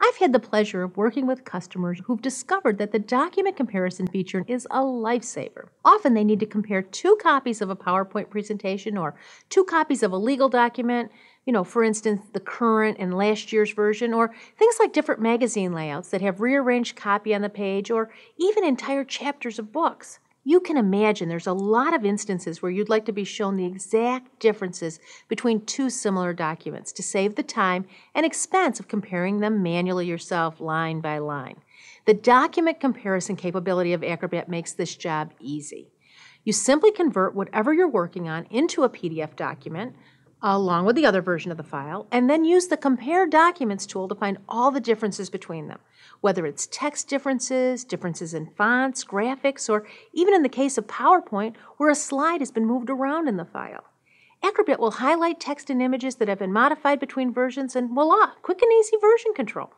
I've had the pleasure of working with customers who've discovered that the document comparison feature is a lifesaver. Often they need to compare two copies of a PowerPoint presentation or two copies of a legal document, for instance, the current and last year's version, or things like different magazine layouts that have rearranged copy on the page, or even entire chapters of books. You can imagine there's a lot of instances where you'd like to be shown the exact differences between two similar documents to save the time and expense of comparing them manually yourself line by line. The document comparison capability of Acrobat makes this job easy. You simply convert whatever you're working on into a PDF document along with the other version of the file, and then use the Compare Documents tool to find all the differences between them, whether it's text differences, differences in fonts, graphics, or even in the case of PowerPoint, where a slide has been moved around in the file. Acrobat will highlight text and images that have been modified between versions, and voila, quick and easy version control.